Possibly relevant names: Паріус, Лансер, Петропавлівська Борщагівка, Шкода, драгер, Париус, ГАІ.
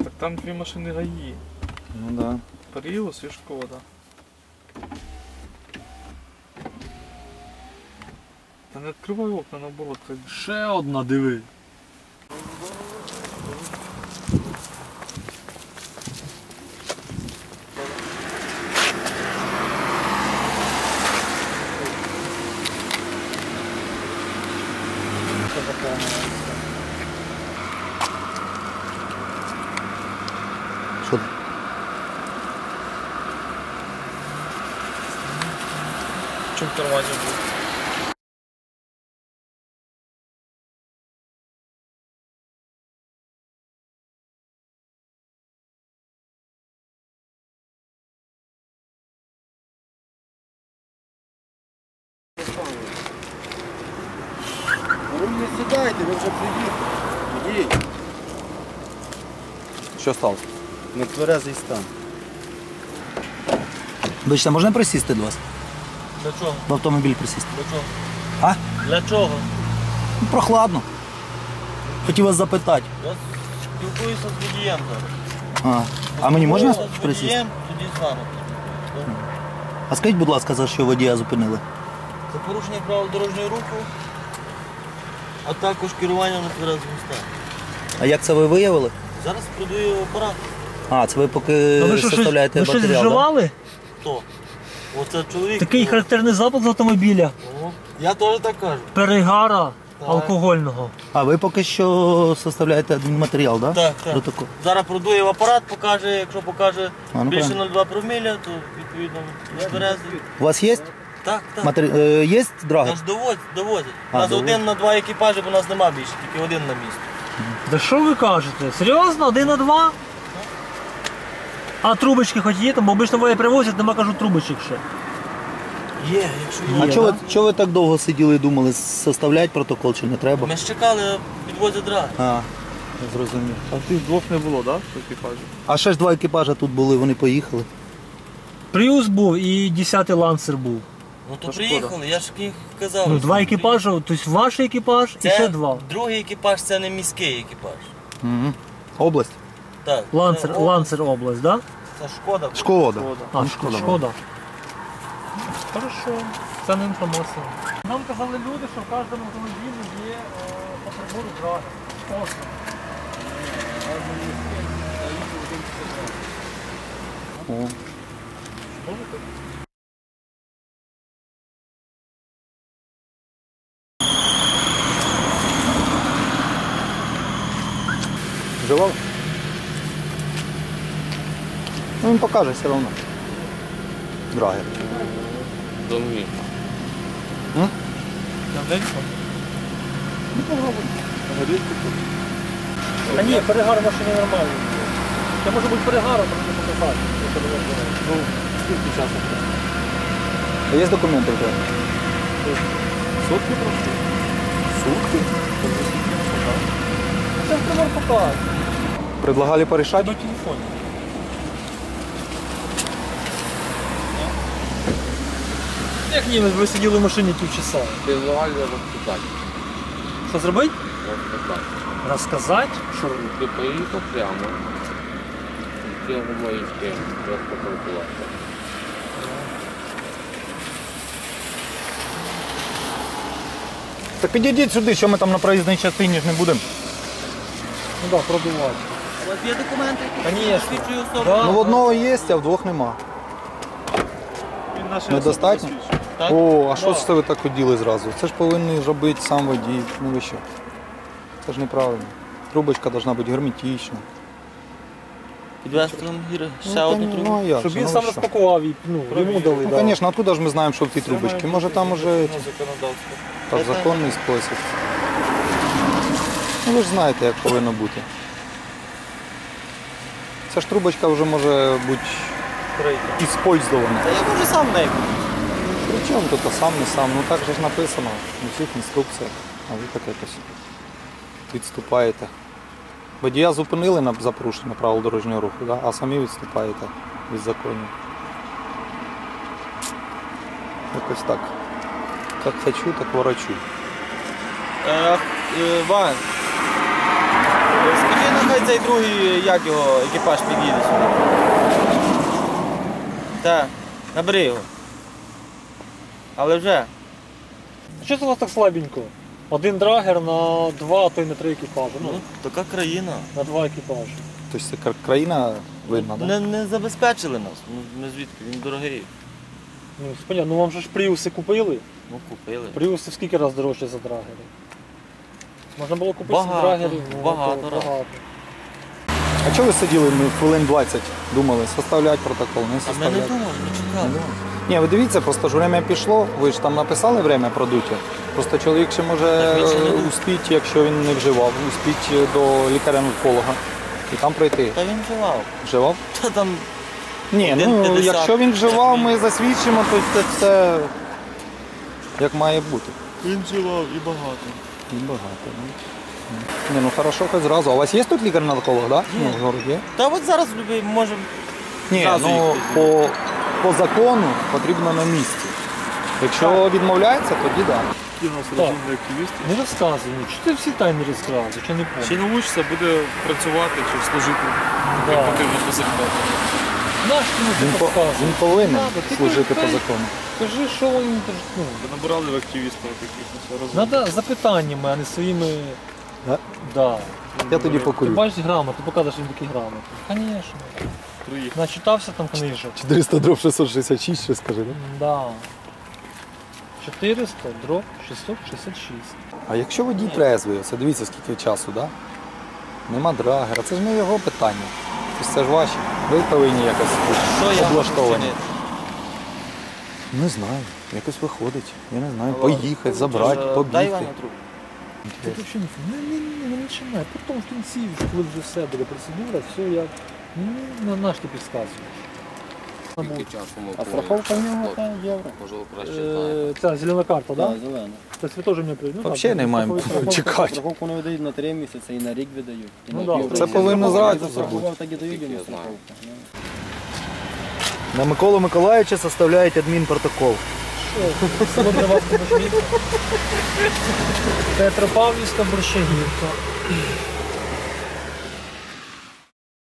А, так там дві машини ГАІ. Ну да. Париус і Шкода. Та не відкривай окна, наоборот. Ще одна, диви. Що? В чому тормозі був? Не сідайте, ви вже приїхали. Їдь. Що сталося? Нетверезий стан. Вибачте, можна присісти до вас? Для чого? В автомобіль присісти. Для чого? А? Для чого? Ну, прохладно. Хотів вас запитати. Я спілкуюся з водієм зараз. А мені можна присісти? З водієм, тоді з вами. А скажіть, будь ласка, за що водія зупинили? За порушення правил дорожнього руху. А також керування на тверезому стані. А як це ви виявили? Зараз продаю апарат. А, це ви поки составляєте матеріал, так? Ви щось вживали? Хто? Оце чоловік. Такий характерний запах з автомобіля. Я теж так кажу. Перегара алкогольного. А ви поки що составляєте матеріал, так? Так, так. Зараз продаю апарат, покаже, якщо покаже більше 0,2 проміля, то відповідно не тверезий. У вас є? Так, так. Є драги? Нас довозять. У нас один на два екіпажі, бо у нас нема більше, тільки один на місці. Та що ви кажете? Серйозно? Один на два? А трубочки хоч є? Бо обично вони привозять, нема, кажуть, трубочок ще. Є, якщо є. А чого ви так довго сиділи і думали, составляти протокол чи не треба? Ми ж чекали, підвозять драги. А, зрозумів. А тих двох не було, так, екіпажі? А ще ж два екіпажі тут були, вони поїхали. Паріус був і 10-й Лансер був. Ну то приїхали, я ж їх казав. Ну два екіпажі, тобто ваш екіпаж і ще два. Другий екіпаж, це не міський екіпаж. Область? Так. Lancer Oblast, так? Це Шкода. Шкода. А, Шкода. Хорошо, це не інформація. Нам казали люди, що в кожному автомобілі є по прибору драги. Ось. О. Що ви так? Вживав? Ну, він покаже все одно. Драги. Довгі. Давненько? Ну, попробуй. Горілку тут. Та ні, перегар в машині нормальний. Це може бути перегаром, просто покажати. Ну, скільки часу? А є документи вже? Сутки пройшли. Сутки? Це автомобіль покажуть. Предлагали порішати? На телефоні. Як ні, ви сиділи в машині півчаса. Предлагали розказати. Що зробити? Розказати. Розказати? Що робити? Ти поїхав прямо. Ти моїх тем, розпокрутила. Так підійдіть сюди, що ми там на проїзній частині ж не будемо. Ну так, пробивати. У вас є документи? Звісно. Ну в одного є, а в двох нема. Недостатньо? О, а що ж це ви так оділи зразу? Це ж повинен робити сам водій. Ну ви що? Це ж неправильно. Трубочка повинна бути герметична. Підвести нам ще одну трубочку? Щоб він сам розпакував і йому дали. Ну, звісно, откуда ж ми знаємо, що в тій трубочці? Може там вже законний спосіб. Ну ви ж знаєте, як повинно бути. Ця ж трубочка вже може бути використована. Та я можу сам нею. Причому тут сам, не сам. Ну так же ж написано в усіх інструкціях. А ви так якось відступаєте. Водія зупинили за порушення правил дорожнього руху, а самі відступаєте від законів. Якось так. Як хочу, так ворочу. Вань. Скажи, нехай цей другий, як його, екіпаж під'їде сюди. Так, набери його. Але вже. Що це у вас так слабенько? Один драгер на два, а то й на три екіпажі. Ну, така країна. На два екіпажі. Тобто це країна винна, так? Не забезпечили нас. Ну, звідки? Він дорогий. Ну, понятно, ну вам же ж Паріуси купили? Ну, купили. Паріуси скільки раз дорожче за драгери? Можна було купити драгерів? Багато раз. А чого ви сиділи хвилин 20? Думали, составляти протокол, не составляти? А ми не думали, ми чекали. Ні, ви дивіться, просто ж время пішло, ви ж там написали время продуття. Просто чоловік ще може успіти, якщо він не вживав, успіти до лікаря-нарколога і там пройти. Та він вживав. Вживав? Та там... Ні, ну якщо він вживав, ми засвідчимо, то це як має бути. Він вживав і багато. І багато, ну. Ні, ну хорошо, хоч зразу. А у вас є тут лікар-нарколог, так? Ні. Ну, в городі є? Та от зараз можемо... Ні, ну по закону потрібно на місці. Якщо відмовляється, тоді так. Не розказуй, чи ти всі тайни розказуєш, чи не помню. Чи не вчиться, буде працювати, чи служити, як потрібно по закону. Він повинен служити по закону. Скажи, що він... Ви набирали в активістів таких? Треба запитаннями, а не своїми... Так? Я тоді покурю. Ти бачиш грамоту, покажеш їм такі грамоти. Звісно. Приїхав. Начитався там книжок. 400/666, що скажи, так? Так. 400/666. А якщо водій трезвий, це дивіться, скільки часу, так? Нема драгера, це ж не його питання. Тобто це ж ваші. Ви повинні якось облаштовані. Не знаю. Якось виходить. Я не знаю. Поїхати, забрати, побігти. Ти взагалі не починай. Потім в кінці, коли вже все буде процедура, все як... Ну, на що ти підказуєш? А страховка в нього там євро. Це зелена карта, так? Так, зелена. Тобто ви теж мені прийдете? Взагалі не маємо чекати. Страховку не видають на 3 місяці, і на рік видають. Це повинно зразу бути. На Миколу Миколаївича составляють адмінпротокол. Що? Село для вас Борщагівка. Петропавлівська Борщагівка.